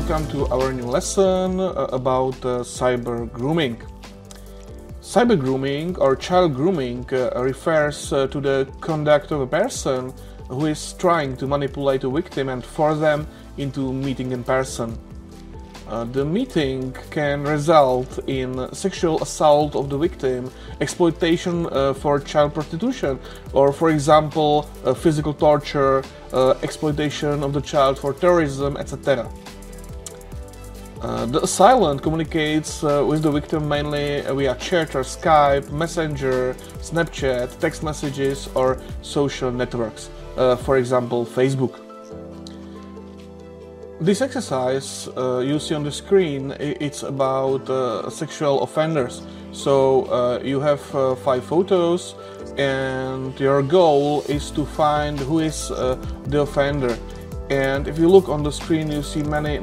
welcome to our new lesson about cyber grooming. Cyber grooming or child grooming refers to the conduct of a person who is trying to manipulate a victim and force them into meeting in person. The meeting can result in sexual assault of the victim, exploitation for child prostitution, or for example physical torture, exploitation of the child for terrorism, etc. The assailant communicates with the victim mainly via chat or Skype, Messenger, Snapchat, text messages or social networks, for example Facebook. This exercise you see on the screen, it's about sexual offenders. So you have 5 photos and your goal is to find who is the offender. And if you look on the screen, you see many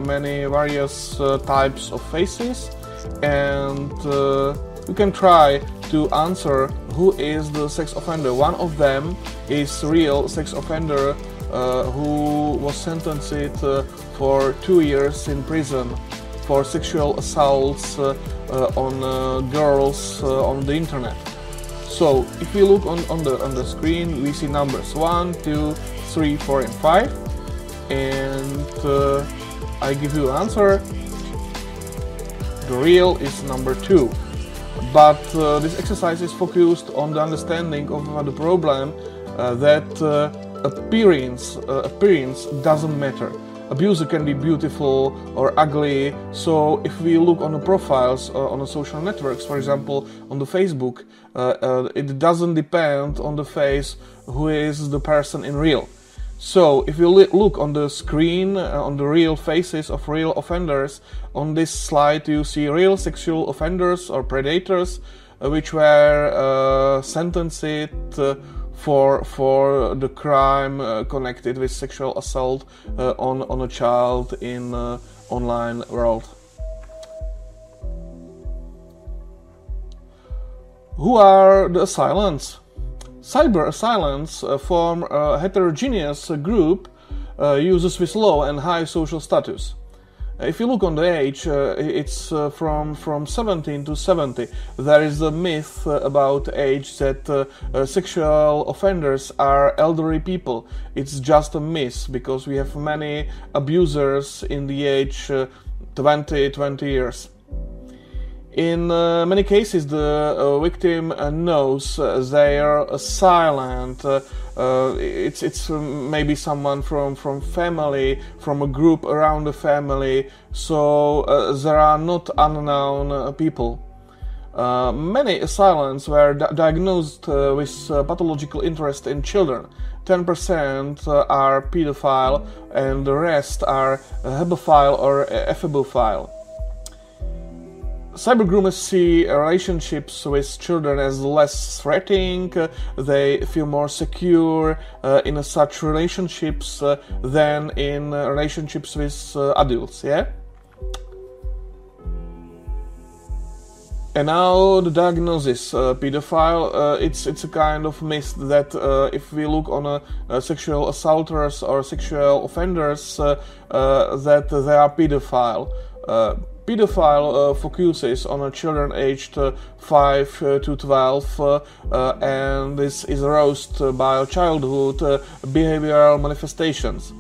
various types of faces, and you can try to answer who is the sex offender. One of them is real sex offender who was sentenced for 2 years in prison for sexual assaults on girls on the internet. So if you look on the screen, we see numbers 1, 2, 3, 4 and 5, and I give you answer. The real is number 2. But this exercise is focused on the understanding of the problem that appearance doesn't matter. Abuser can be beautiful or ugly, so if we look on the profiles on the social networks, for example on the Facebook, it doesn't depend on the face who is the person in real. So if you look on the screen, on the real faces of real offenders, on this slide you see real sexual offenders or predators which were sentenced for the crime connected with sexual assault on a child in online world. Who are the assailants? Cyber assailants form a heterogeneous group users with low and high social status. If you look on the age, it's from 17 to 70. There is a myth about age that sexual offenders are elderly people. It's just a myth, because we have many abusers in the age 20 years. In many cases the victim knows they are silent. It's maybe someone from family, from a group around the family, so there are not unknown people. Many assailants were diagnosed with pathological interest in children. 10% are pedophile and the rest are hebephile or ephebophile. Cybergroomers see relationships with children as less threatening. They feel more secure in such relationships than in relationships with adults, yeah? And now the diagnosis, pedophile. It's a kind of myth that if we look on sexual assaulters or sexual offenders, that they are pedophile. Pedophile focuses on children aged 5 to 12 and this is aroused by childhood behavioral manifestations,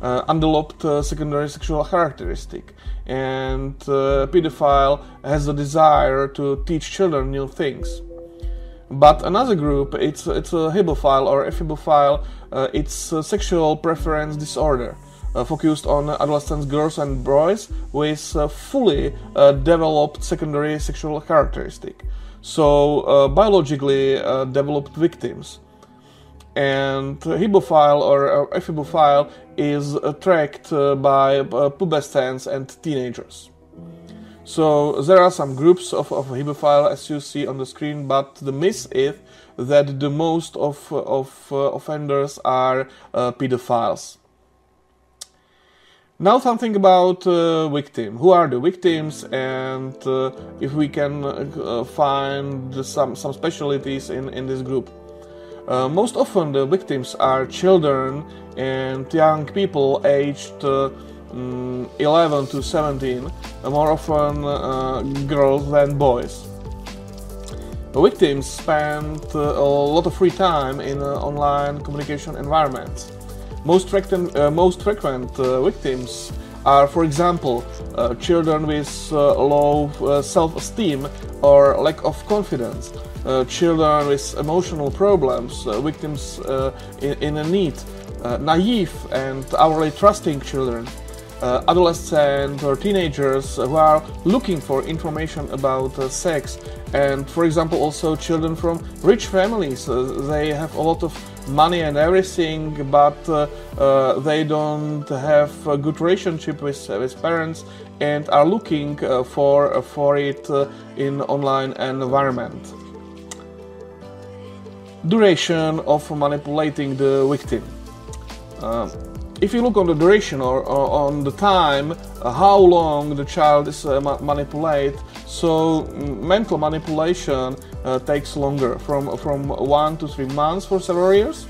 undeveloped secondary sexual characteristic, and pedophile has a desire to teach children new things. But another group, it's a hebophile or ephebophile. It's a sexual preference disorder. Focused on adolescent girls and boys with fully developed secondary sexual characteristic, so biologically developed victims. And hebophile or ephebophile is attracted by pubescents and teenagers. So there are some groups of hebophile as you see on the screen, but the myth is that the most of offenders are pedophiles. Now something about victim. Who are the victims, and if we can find some specialties in this group. Most often the victims are children and young people aged 11 to 17 more often girls than boys. Victims spend a lot of free time in online communication environments. Most frequent victims are, for example, children with low self-esteem or lack of confidence, children with emotional problems, victims in need, naive and overly trusting children, adolescents or teenagers who are looking for information about sex, and for example also children from rich families. They have a lot of money and everything, but they don't have a good relationship with parents and are looking for it in online environment. Duration of manipulating the victim. If you look on the duration or on the time, how long the child is manipulated, so mental manipulation takes longer, from 1 to 3 months for several years,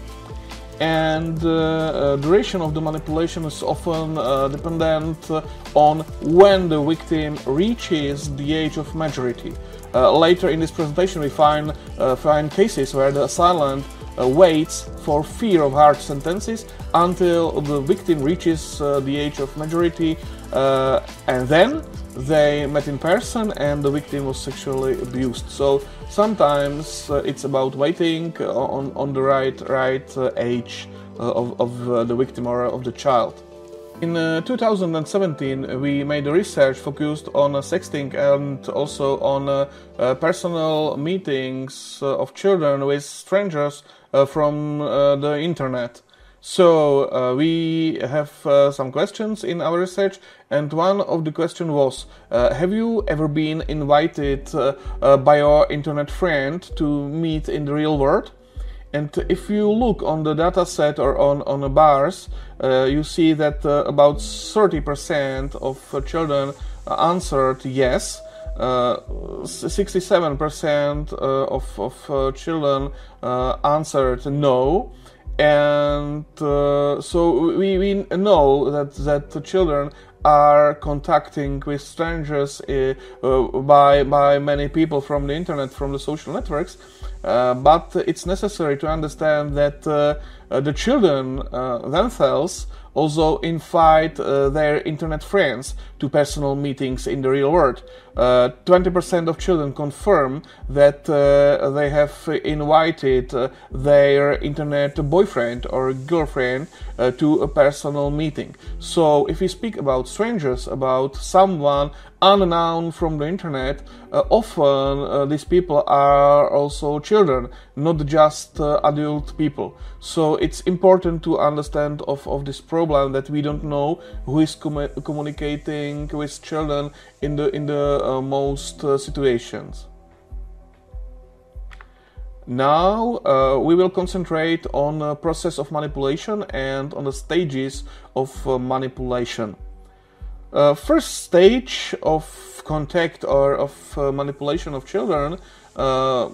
and duration of the manipulation is often dependent on when the victim reaches the age of majority. Later in this presentation we find cases where the assailant waits for fear of hard sentences until the victim reaches the age of majority, and then they met in person and the victim was sexually abused. So sometimes it's about waiting on the right age of the victim or of the child. In 2017 we made a research focused on sexting and also on personal meetings of children with strangers from the internet. So we have some questions in our research, and one of the questions was, have you ever been invited by your internet friend to meet in the real world? And if you look on the data set or on the bars, you see that about 30% of children answered yes. 67% of children answered no. And so we know that the children are contacting with strangers by many people from the internet, from the social networks, but it's necessary to understand that the children themselves also invite their internet friends to personal meetings in the real world. 20% of children confirm that they have invited their internet boyfriend or girlfriend to a personal meeting. So if we speak about strangers, about someone unknown from the internet, often these people are also children, not just adult people. So it's important to understand of this problem, that we don't know who is communicating with children in the most situations. Now we will concentrate on the process of manipulation and on the stages of manipulation. First stage of contact or of manipulation of children, the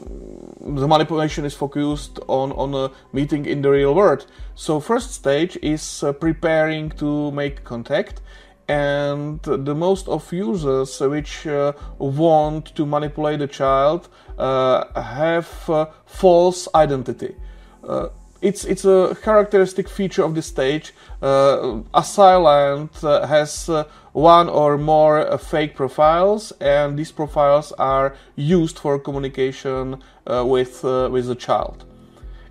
manipulation is focused on a meeting in the real world. So first stage is preparing to make contact. And the most of users which want to manipulate the child have false identity. It's a characteristic feature of this stage. Assailant has one or more fake profiles, and these profiles are used for communication with the child.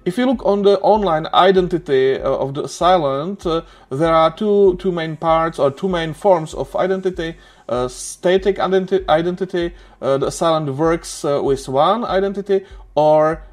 If you look on the online identity of the assailant, there are two main parts or two main forms of identity. Static identity, the assailant works with one identity, or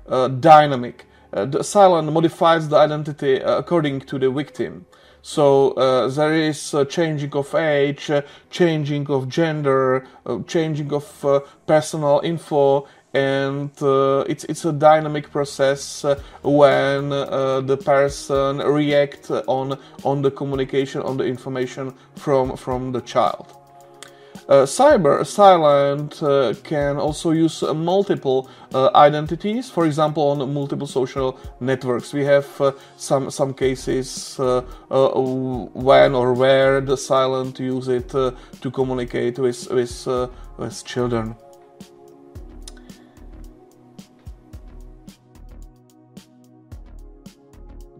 dynamic. The assailant modifies the identity according to the victim. So there is changing of age, changing of gender, changing of personal info, and it's a dynamic process when the person reacts on the communication, on the information from the child. Cyber silent can also use multiple identities, for example, on multiple social networks. We have some cases when or where the silent use it to communicate with children.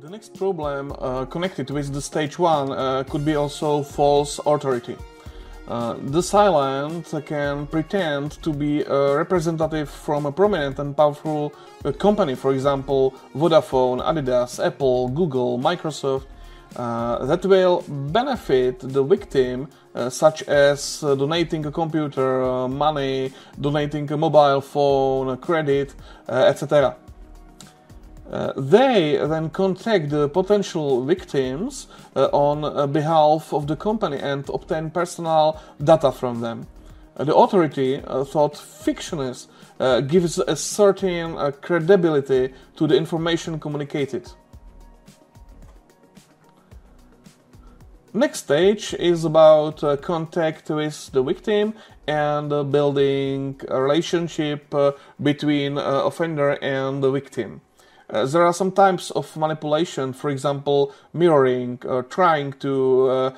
The next problem connected with the stage 1 could be also false authority. The silent can pretend to be a representative from a prominent and powerful company, for example, Vodafone, Adidas, Apple, Google, Microsoft, that will benefit the victim, such as donating a computer, money, donating a mobile phone, credit, etc. They then contact the potential victims on behalf of the company and obtain personal data from them. The authority thought fictionist gives a certain credibility to the information communicated. Next stage is about contact with the victim and building a relationship between offender and the victim. There are some types of manipulation, for example, mirroring, or trying to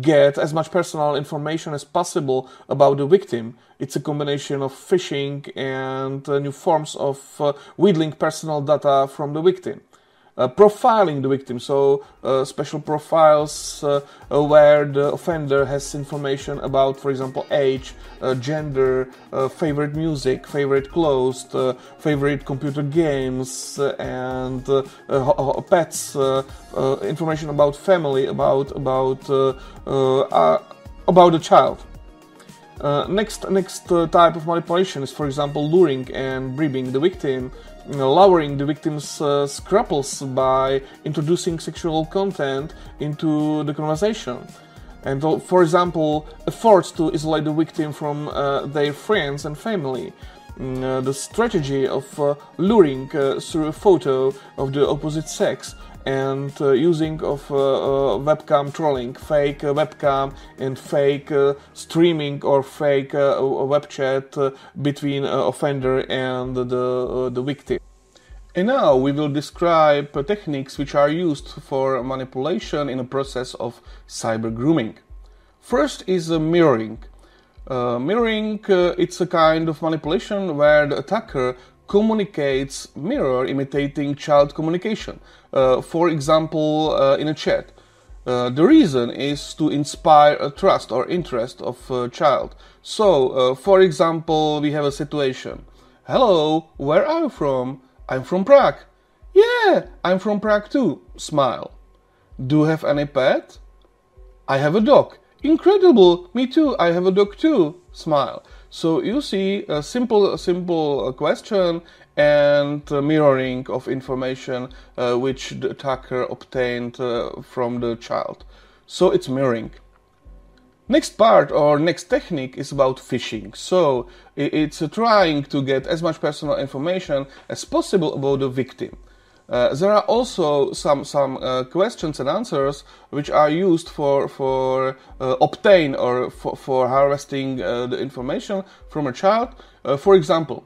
get as much personal information as possible about the victim. It's a combination of phishing and new forms of wheedling personal data from the victim. Profiling the victim, so special profiles where the offender has information about, for example, age, gender, favorite music, favorite clothes, favorite computer games, and pets, information about family, about the child. Next type of manipulation is, for example, luring and bribing the victim, lowering the victim's scruples by introducing sexual content into the conversation. And, for example, efforts to isolate the victim from their friends and family. The strategy of luring through a photo of the opposite sex and using of webcam trolling, fake webcam and fake streaming or fake web chat between offender and the victim. And now we will describe techniques which are used for manipulation in a process of cyber grooming. First is mirroring. Mirroring, it's a kind of manipulation where the attacker communicates mirror imitating child communication, for example, in a chat. The reason is to inspire a trust or interest of a child. So, for example, we have a situation. Hello, where are you from? I'm from Prague. Yeah, I'm from Prague too. Smile. Do you have any pet? I have a dog. Incredible, me too, I have a dog too. Smile. So you see a simple question and mirroring of information which the attacker obtained from the child. So it's mirroring. Next part or next technique is about phishing. So it's trying to get as much personal information as possible about the victim. There are also some questions and answers which are used for obtain or for harvesting the information from a child. For example,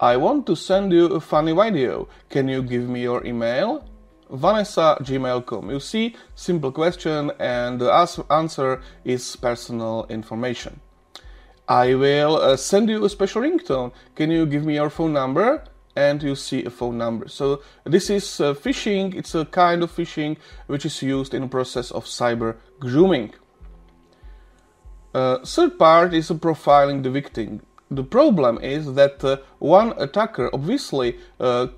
I want to send you a funny video. Can you give me your email? Vanessa@gmail.com. You see, simple question and the answer is personal information. I will send you a special ringtone. Can you give me your phone number? And you see a phone number. So this is phishing. It's a kind of phishing which is used in the process of cyber grooming. Third part is profiling the victim. The problem is that one attacker obviously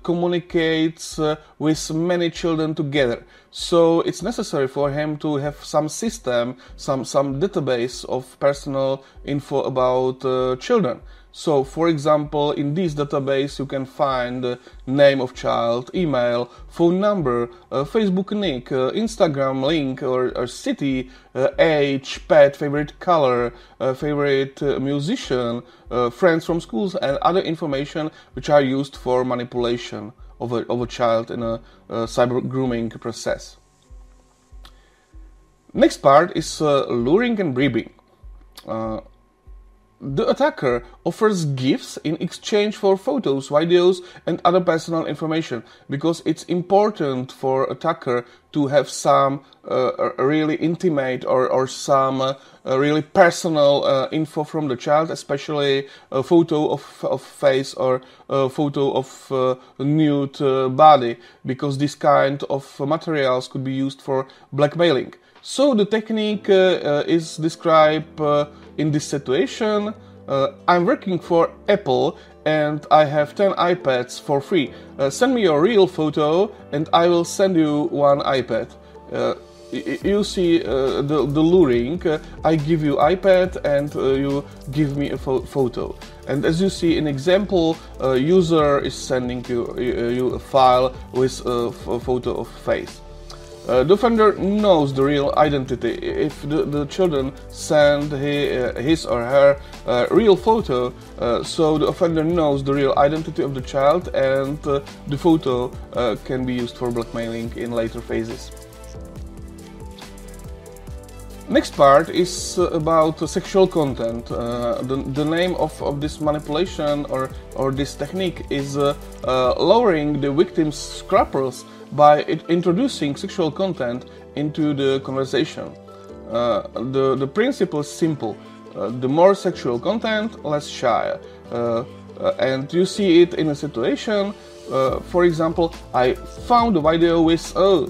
communicates with many children together. So it's necessary for him to have some system, some database of personal info about children. So, for example, in this database you can find name of child, email, phone number, Facebook nick, Instagram link or city, age, pet, favorite color, favorite musician, friends from schools and other information which are used for manipulation of a child in a cyber grooming process. Next part is luring and bribing. The attacker offers gifts in exchange for photos, videos and other personal information, because it's important for attacker to have some really intimate or some really personal info from the child, especially a photo of face or a photo of nude body, because this kind of materials could be used for blackmailing. So the technique is described in this situation. I'm working for Apple and I have 10 iPads for free. Send me your real photo and I will send you one iPad. You see the luring. I give you iPad and you give me a photo. And as you see in example, user is sending you a file with a photo of face. The offender knows the real identity. If the children send his or her real photo, so the offender knows the real identity of the child, and the photo can be used for blackmailing in later phases. Next part is about sexual content. The name of this manipulation or this technique is lowering the victim's scruples by introducing sexual content into the conversation. The principle is simple. The more sexual content, less shy. And you see it in a situation, for example, I found a video with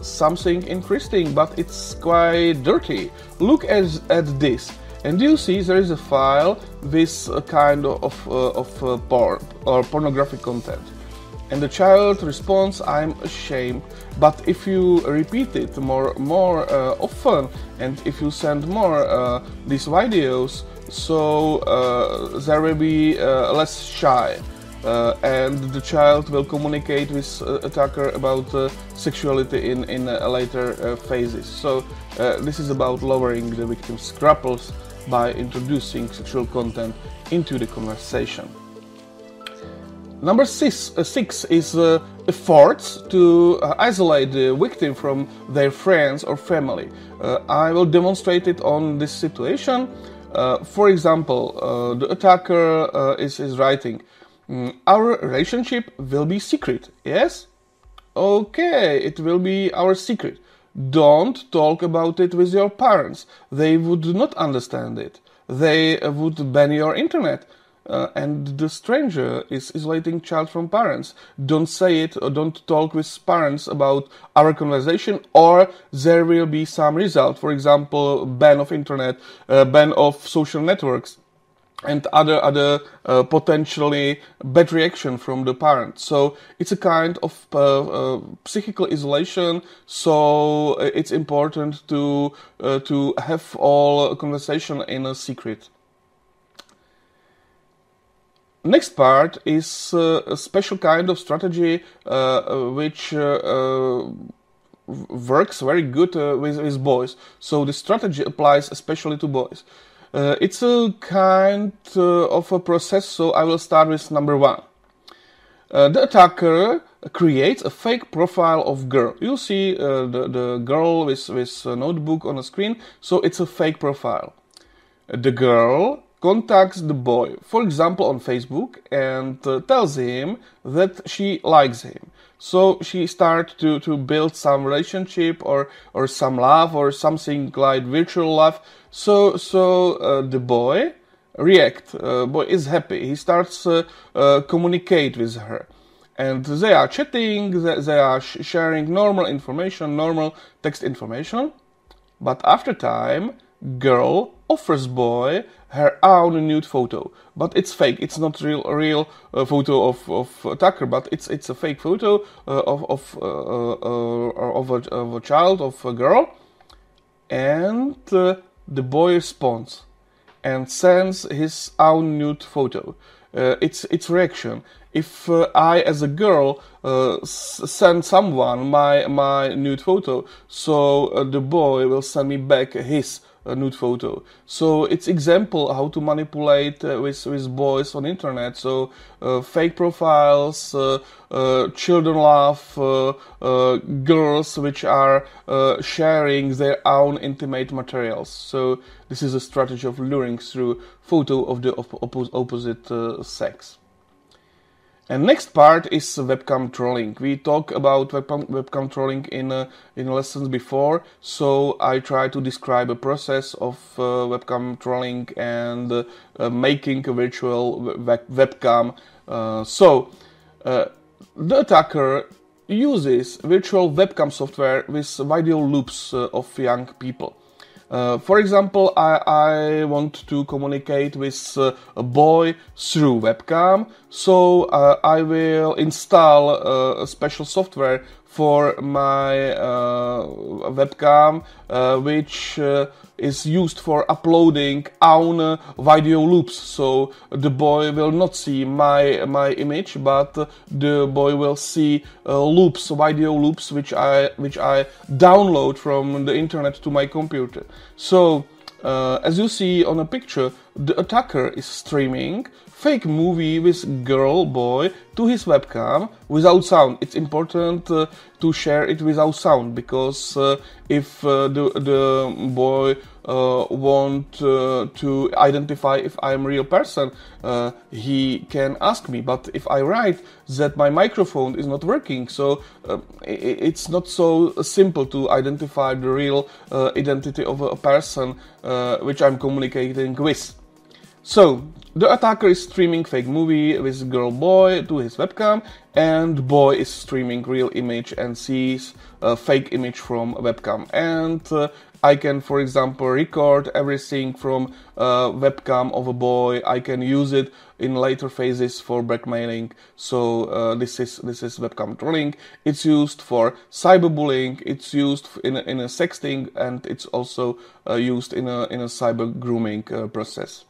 something interesting, but it's quite dirty. Look at this. And you see there is a file with a kind of porn or pornographic content. And the child responds, I'm ashamed. But if you repeat it more often, and if you send more these videos, so there will be less shy, and the child will communicate with attacker about sexuality in later phases. So this is about lowering the victim's scruples by introducing sexual content into the conversation. Number six is efforts to isolate the victim from their friends or family. I will demonstrate it on this situation. For example, the attacker is writing, our relationship will be secret, yes? Okay, it will be our secret. Don't talk about it with your parents. They would not understand it. They would ban your internet. And the stranger is isolating child from parents. Don't say it or don't talk with parents about our conversation, or there will be some result. For example, ban of internet, ban of social networks, and other potentially bad reaction from the parent. So it's a kind of psychical isolation. So it's important to have all conversation in a secret. Next part is a special kind of strategy which works very good with boys. So the strategy applies especially to boys. It's a kind of a process, so I will start with number one. The attacker creates a fake profile of girl. You see the girl with a notebook on a screen, so it's a fake profile. The girl contacts the boy, for example on Facebook, and tells him that she likes him. So she starts to build some relationship or some love or something like virtual love. So the boy reacts. Boy is happy. He starts communicate with her. And they are chatting, they are sharing normal information, normal text information. But after time, girl offers boy her own nude photo, but it's fake. It's not real photo of attacker, but it's a fake photo of a child, of a girl. And the boy responds and sends his own nude photo. It's reaction. If I as a girl send someone my nude photo, so the boy will send me back his a nude photo. So it's example how to manipulate with boys on internet. So fake profiles, children love, girls which are sharing their own intimate materials. So this is a strategy of luring through photo of the opposite sex. And next part is webcam trolling. We talked about webcam trolling in lessons before, so I try to describe a process of webcam trolling and making a virtual webcam. The attacker uses virtual webcam software with video loops of young people. For example, I want to communicate with a boy through webcam, so I will install a special software for my webcam, which is used for uploading own video loops. So the boy will not see my image, but the boy will see loops, video loops, which I download from the internet to my computer. So as you see on a picture, the attacker is streaming fake movie with girl, boy to his webcam without sound. It's important to share it without sound, because if the boy want to identify if I'm a real person, he can ask me. But if I write that my microphone is not working, so it's not so simple to identify the real identity of a person which I'm communicating with. So the attacker is streaming fake movie with girl boy to his webcam, and boy is streaming real image and sees a fake image from webcam. And I can, for example, record everything from webcam of a boy. I can use it in later phases for blackmailing. So this is webcam trolling. It's used for cyberbullying. It's used in a sexting, and it's also used in a cyber grooming process.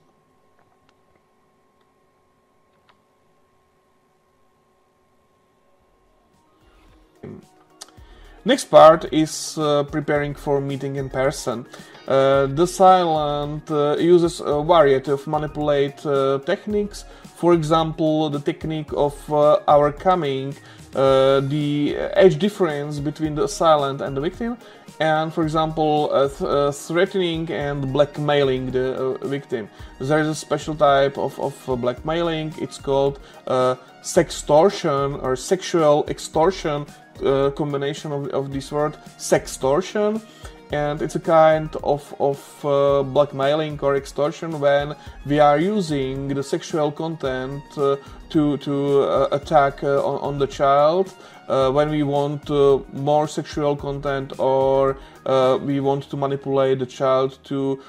Next part is preparing for meeting in person. The silent uses a variety of manipulate techniques. For example, the technique of our coming, the age difference between the silent and the victim, and for example, threatening and blackmailing the victim. There is a special type of blackmailing. It's called sextortion or sexual extortion. Combination of this word, sextortion, and it's a kind of blackmailing or extortion when we are using the sexual content to attack on the child, when we want more sexual content, or we want to manipulate the child to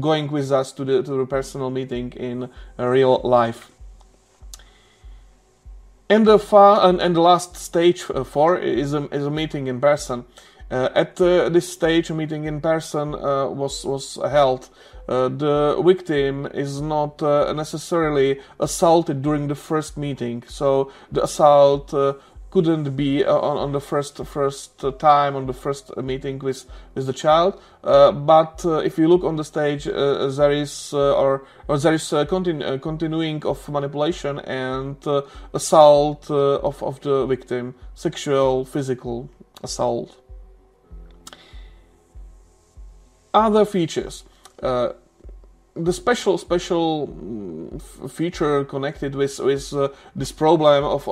going with us to the personal meeting in real life. And the last stage, 4, is a meeting in person. At this stage, a meeting in person was held. The victim is not necessarily assaulted during the first meeting, so the assault couldn't be on the first time, on the first meeting with the child. But if you look on the stage, there is continuing of manipulation and assault of the victim, sexual, physical assault. Other features. The special feature connected with this problem of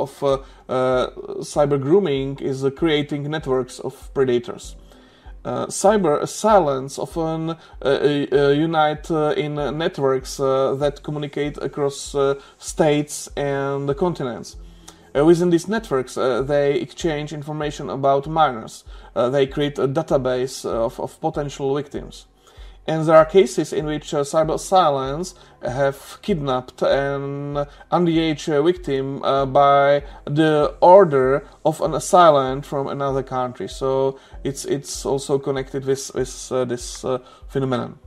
cyber grooming is creating networks of predators. Cyber silence often unite in networks that communicate across states and continents. Within these networks, they exchange information about minors. They create a database of potential victims. And there are cases in which cyber silence have kidnapped an underage victim by the order of an assailant from another country. So it's also connected with this phenomenon.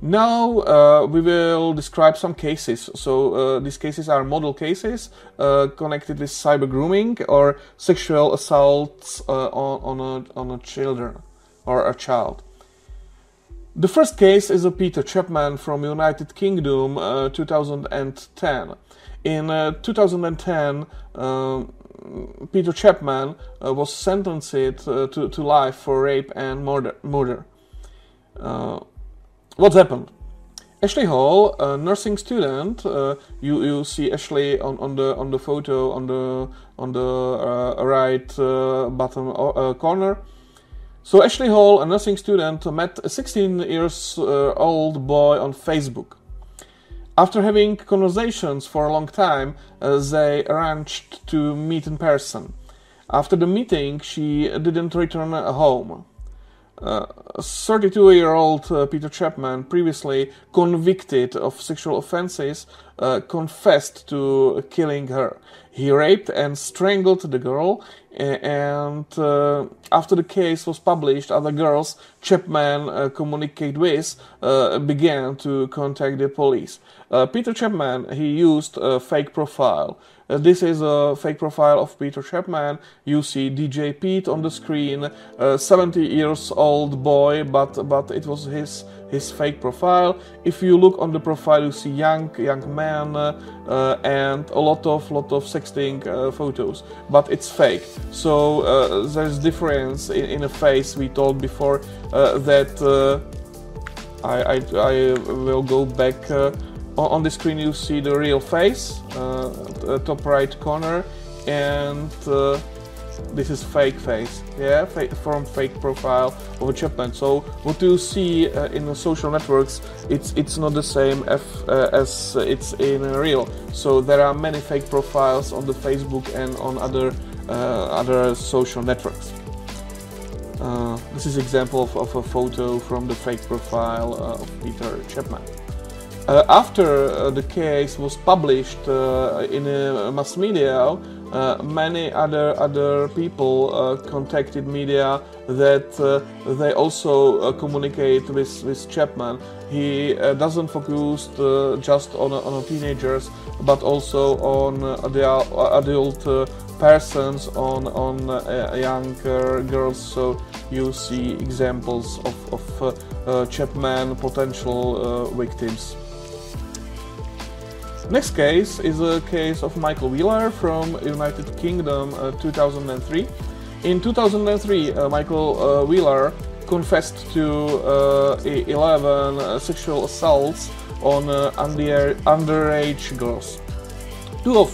Now we will describe some cases. So these cases are model cases connected with cyber grooming or sexual assaults on a children or a child. The first case is a Peter Chapman from United Kingdom, 2010. In 2010, Peter Chapman was sentenced to life for rape and murder. What's happened? Ashley Hall, a nursing student, you see Ashley on the photo on the right bottom corner. So Ashley Hall, a nursing student, met a 16-year-old boy on Facebook. After having conversations for a long time, they arranged to meet in person. After the meeting, she didn't return home. 32-year-old Peter Chapman, previously convicted of sexual offenses, confessed to killing her. He raped and strangled the girl, and after the case was published, other girls Chapman communicated with began to contact the police. Peter Chapman, he used a fake profile. This is a fake profile of Peter Chapman. You see DJ Pete on the screen, 70 years old boy, but it was his fake profile. If you look on the profile, you see young man and a lot of sexting photos, but it's fake. So there's difference in a face. We told before that I will go back. On the screen you see the real face, top right corner, and this is fake face, yeah, from fake profile of a Chapman. So what you see in the social networks, it's not the same as it's in real. So there are many fake profiles on the Facebook and on other social networks. This is example of a photo from the fake profile of Peter Chapman. After the case was published in mass media, many other people contacted media that they also communicate with Chapman. He doesn't focus just on teenagers, but also on adult persons, on younger girls. So you see examples of Chapman potential victims. Next case is a case of Michael Wheeler from United Kingdom, 2003. In 2003, Michael Wheeler confessed to 11 sexual assaults on underage girls, two of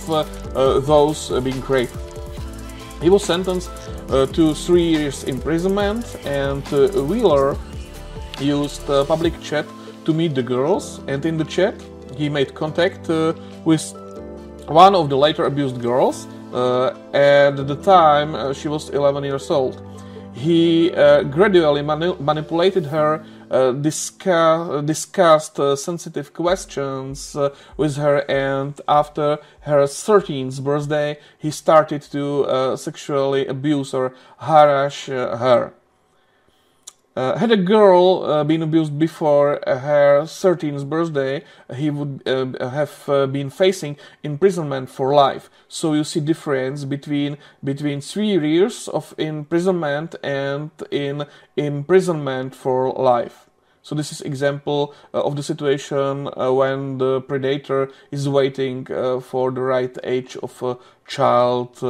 those being raped. He was sentenced to 3 years imprisonment, and Wheeler used public chat to meet the girls, and in the chat he made contact with one of the later abused girls. At the time, she was 11 years old. He gradually manipulated her, discussed sensitive questions with her, and after her 13th birthday, he started to sexually abuse or harass her. Had a girl been abused before her 13th birthday, he would have been facing imprisonment for life. So you see difference between 3 years of imprisonment and in imprisonment for life. So this is example of the situation when the predator is waiting for the right age of a child.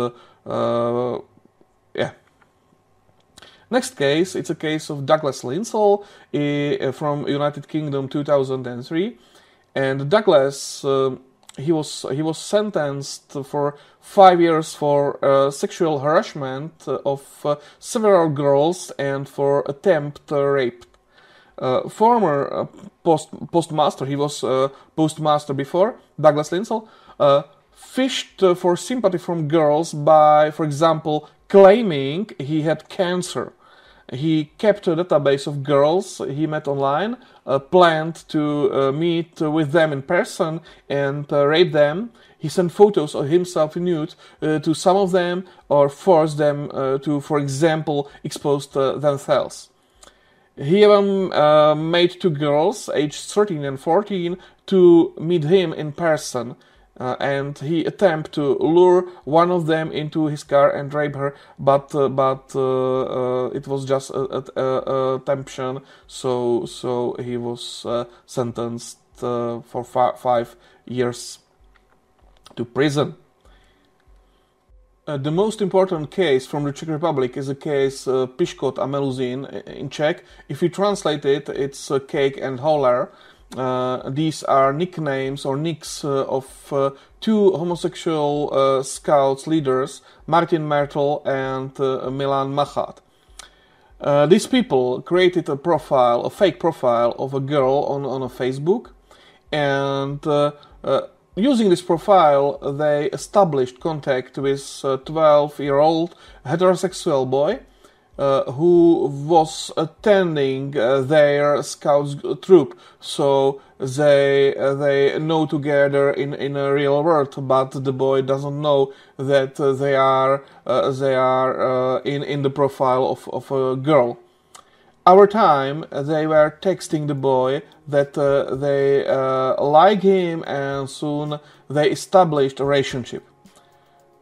Next case, it's a case of Douglas Linsell from United Kingdom, 2003, and Douglas he was sentenced for 5 years for sexual harassment of several girls and for attempt rape. Former postmaster, he was postmaster before Douglas Linsell, fished for sympathy from girls by, for example, claiming he had cancer. He kept a database of girls he met online, planned to meet with them in person and rape them. He sent photos of himself nude to some of them, or forced them to, for example, expose themselves. He even made two girls, aged 13 and 14, to meet him in person. and he attempted to lure one of them into his car and rape her, but it was just a temptation, so he was sentenced for 5 years to prison. The most important case from the Czech Republic is the case Piškot a Melusín in Czech. If you translate it, it's cake and howler. These are nicknames or nicks of two homosexual scouts leaders, Martin Mertel and Milan Machat. These people created a fake profile of a girl on a Facebook, and using this profile they established contact with a 12-year-old heterosexual boy who was attending their scouts troop, so they know together in a real world, but the boy doesn't know that they are in the profile of a girl. Over time, they were texting the boy that they like him, and soon they established a relationship.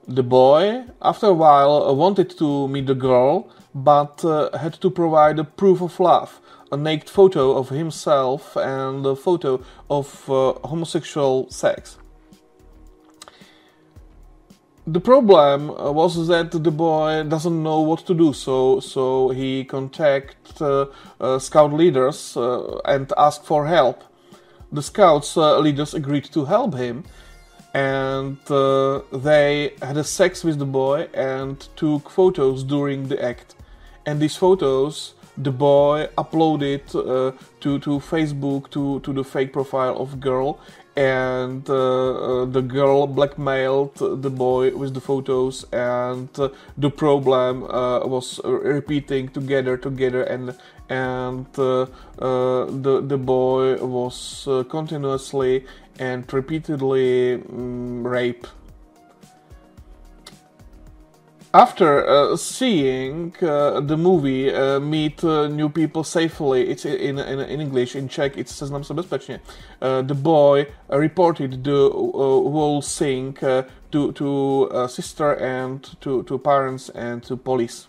The boy, after a while, wanted to meet the girl, but had to provide a proof of love, a naked photo of himself and a photo of homosexual sex. The problem was that the boy doesn't know what to do, so he contacted scout leaders and asked for help. The scouts leaders agreed to help him, and they had a sex with the boy and took photos during the act. And these photos the boy uploaded to Facebook to the fake profile of girl. And the girl blackmailed the boy with the photos, and the problem was repeating together, and the boy was continuously and repeatedly raped. After seeing the movie Meet New People Safely, it's in English, in Czech it's Seznam se bezpečně, the boy reported the whole thing to sister and to parents and to police.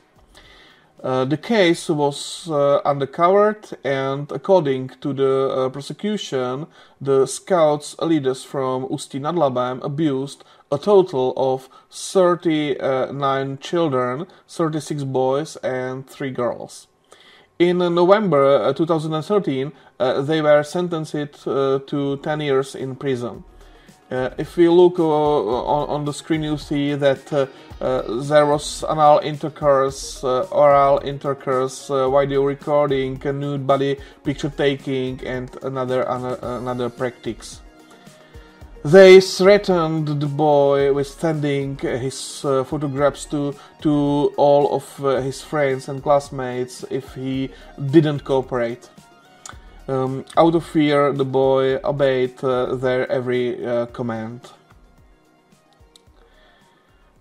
The case was uncovered, and according to the prosecution, the scouts leaders from Usti nad Labem abused a total of 39 children, 36 boys and 3 girls. In November 2013, they were sentenced to 10 years in prison. If we look on the screen, you see that there was anal intercourse, oral intercourse, video recording, nude body picture taking, and another practice. They threatened the boy with sending his photographs to all of his friends and classmates if he didn't cooperate. Out of fear, the boy obeyed their every command.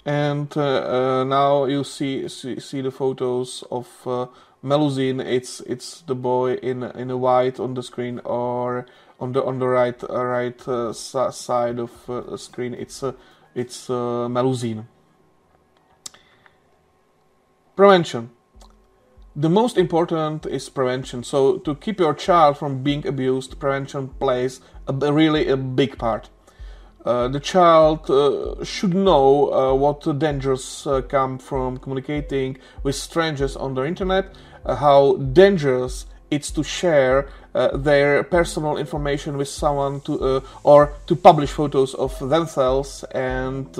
And now you see the photos of Melusín. It's the boy in a white on the screen, or on the right side of screen. It's Melusín. Prevention. The most important is prevention. So to keep your child from being abused, prevention plays a really big part. The child should know what dangers come from communicating with strangers on the internet, how dangerous it's to share their personal information with someone or to publish photos of themselves, and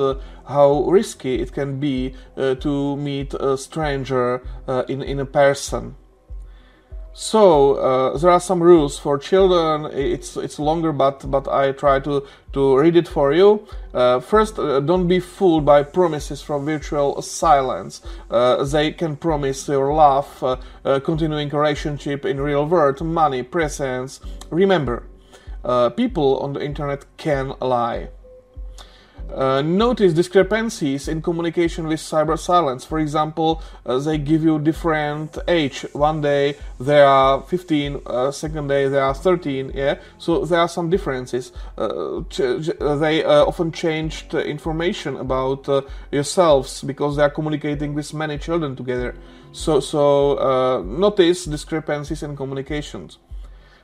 how risky it can be to meet a stranger in a person. So there are some rules for children. It's longer, but I try to read it for you. First, don't be fooled by promises from virtual silence. They can promise your love, continuing relationship in real world, money, presents. Remember, people on the internet can lie. notice discrepancies in communication with cyber silence. For example, they give you different age. One day they are 15, second day they are 13. Yeah, so there are some differences. They often changed information about yourselves because they are communicating with many children together. So notice discrepancies in communications.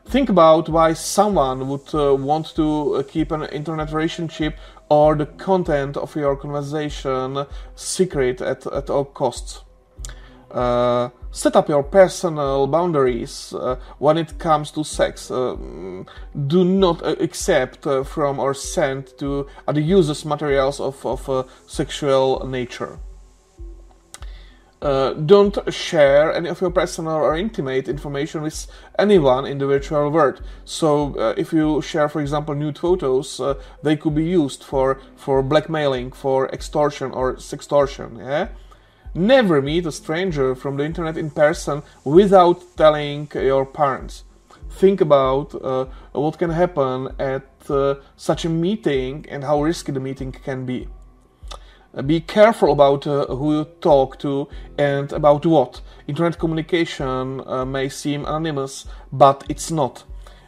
Think about why someone would want to keep an internet relationship or the content of your conversation secret at all costs. Set up your personal boundaries when it comes to sex. Do not accept from or send to the users materials of sexual nature. Don't share any of your personal or intimate information with anyone in the virtual world. So if you share, for example, nude photos, they could be used for blackmailing, for extortion or sextortion. Yeah? Never meet a stranger from the internet in person without telling your parents. Think about what can happen at such a meeting and how risky the meeting can be. Be careful about who you talk to and about what. Internet communication may seem anonymous, but it's not.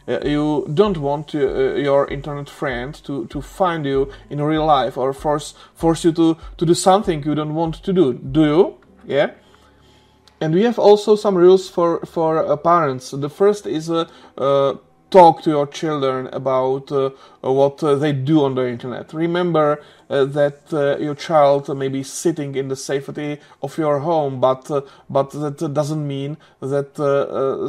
You don't want your internet friend to find you in real life or force you to do something you don't want to do. Do you? Yeah. And we have also some rules for parents. The first is talk to your children about what they do on the internet. Remember that your child may be sitting in the safety of your home, but that doesn't mean that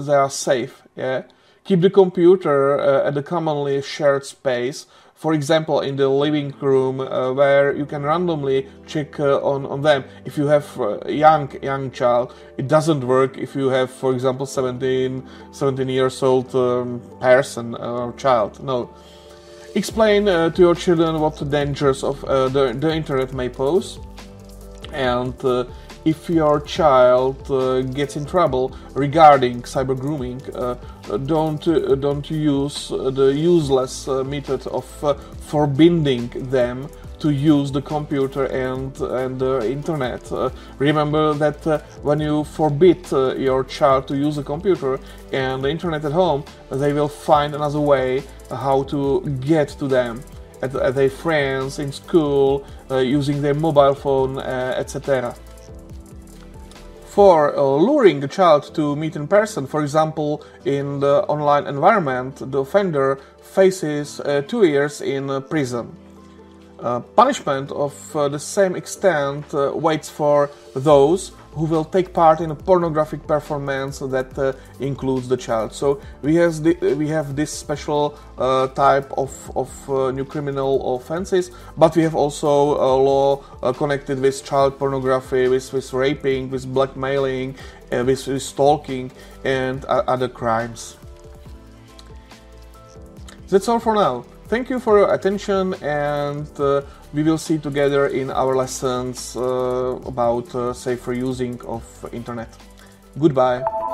they are safe. Yeah? Keep the computer at a commonly shared space, for example in the living room where you can randomly check on them. If you have a young child, it doesn't work if you have, for example, 17 years old person or child. No. Explain to your children what the dangers of the internet may pose, and if your child gets in trouble regarding cyber grooming, don't use the useless method of forbidding them to use the computer and the internet. Remember that when you forbid your child to use the computer and the internet at home, they will find another way how to get to them, at their friends, in school, using their mobile phone, etc. For luring a child to meet in person, for example, in the online environment, the offender faces 2 years in prison. Punishment of the same extent waits for those who will take part in a pornographic performance that includes the child. So we have this special type of new criminal offenses, but we have also a law connected with child pornography, with raping, with blackmailing, with stalking and other crimes. That's all for now. Thank you for your attention, and we will see together in our lessons about safer using of internet. Goodbye.